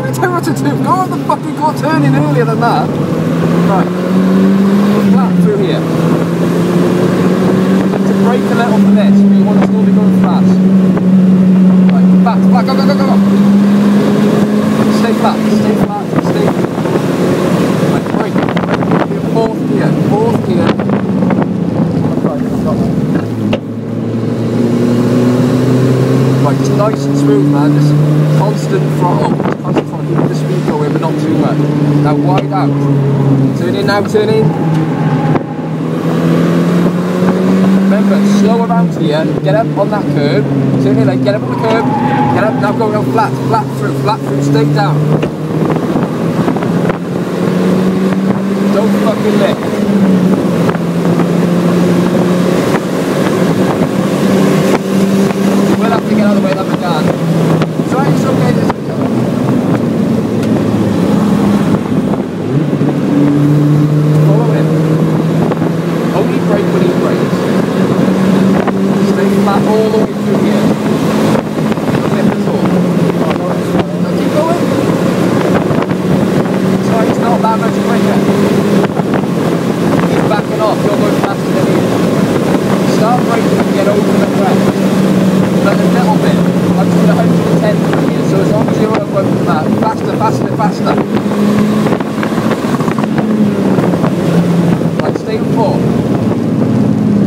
What did I tell you what to do? Go on the fucking car turning earlier than that. Right. What's that through here? You have to brake a little for this, but you want to still be going fast. Right, back, go, go, go, go, go. Stay flat, stay flat, stay flat. Right, brake. Fourth gear. It's nice and smooth, man, just constant throttle, keep the speed going, but not too much. Now wide out, turn in now, turn in. Remember, slow around here, get up on that curb, turn in, like, get up on the curb, get up, now go, now flat through, stay down. Don't fucking lift.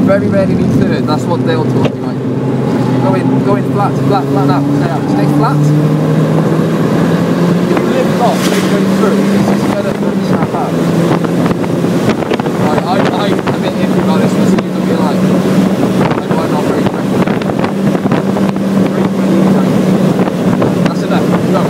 Very rarely need third, that's what they'll talk to you like. Go in flat now, stay out, stay flat. If you lift off, you're going through, it's just better for you snap out. Right, I'm a bit iffy about this, listen, you don't be like, I'm not very quick. That's enough, go.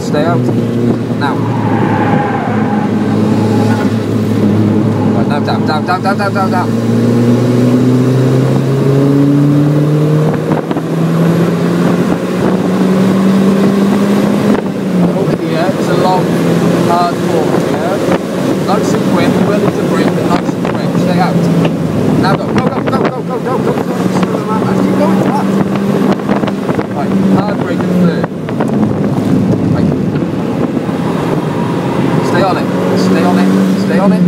Stay out. Now. Right, now down. Over here, it's a long, hard wall here. Nice and quick, willing to break, but nice and quick. Stay out. Now go. Keep going flat. Right, hard break and third. Stay on it.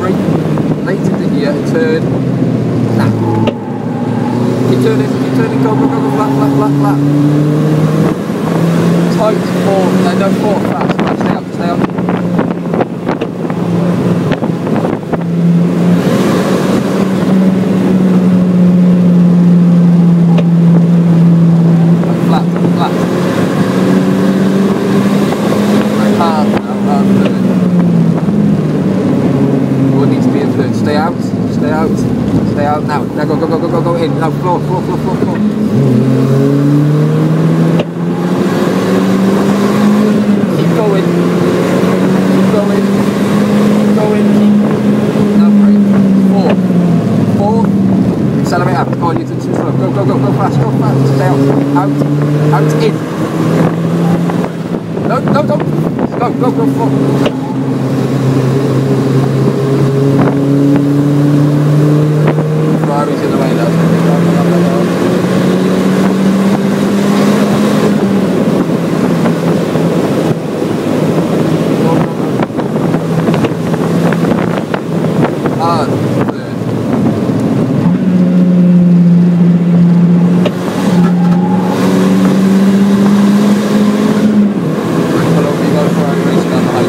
Brake late into here, turn. Nah. Keep turning, go, flat. Tight, four fast. Stay up. Stay out now. Now go in. Now floor. Keep going. Now brake. Four. Accelerate up. Go on, you're too slow. Go fast. Stay out, in. No, don't. Go, four. Ferrari's in the way now. Ah, third. Follow me, go for a race down the high.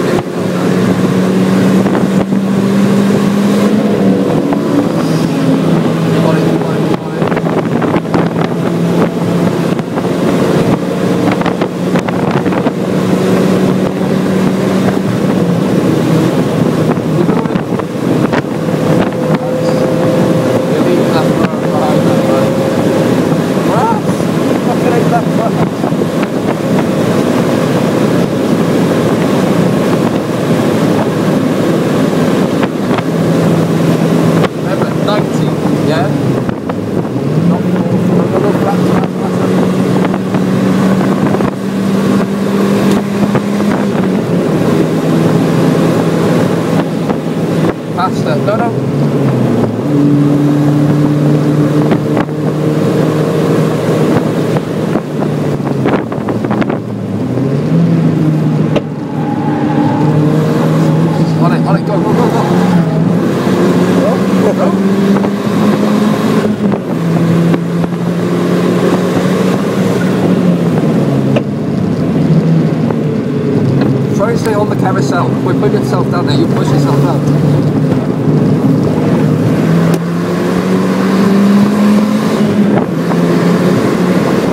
No, no. Stay on the carousel. If we put yourself down there, you push yourself down.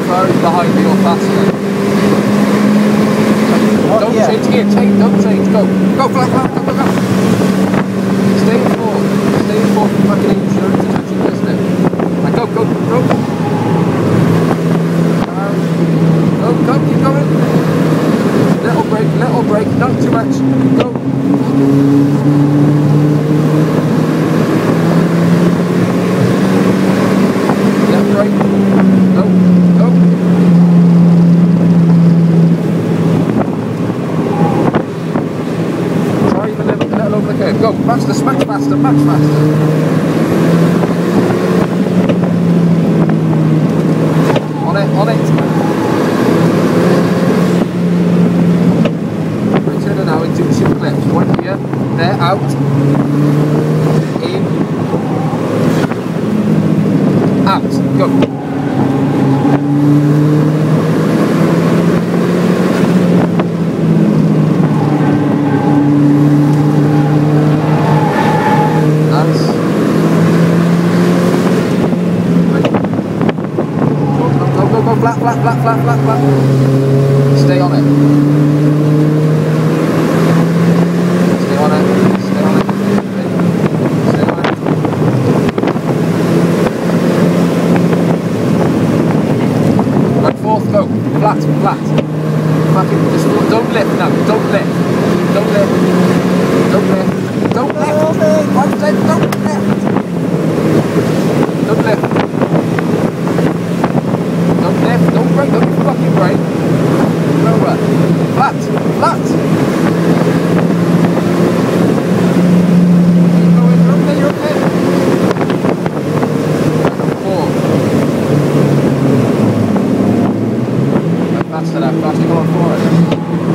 Very behind me or faster. Don't change gear, don't change, go. Go, flat, flat, go, go, go. Stay in four for fucking insurance attention business. Now go, go, go. Go, go, keep going. Little brake, not too much. Go. Left brake. Go. Go. Try even a little over the curve. Go. Faster, smash faster, much faster. On it, on it. There, out, in, out, go. Nice. Go, go, go, flat, flat, flat, flat, flat, flat. Stay on it. Flat, flat. Fucking just don't lift now. Don't lift. Don't lift. Don't lift. Don't lift. Don't lift. Don't lift. Don't lift. Don't lift. Don't brake. Don't fucking brake. No run. Flat. Flat. Keep going. You're okay. You're okay. Four. Faster, faster, go on for it.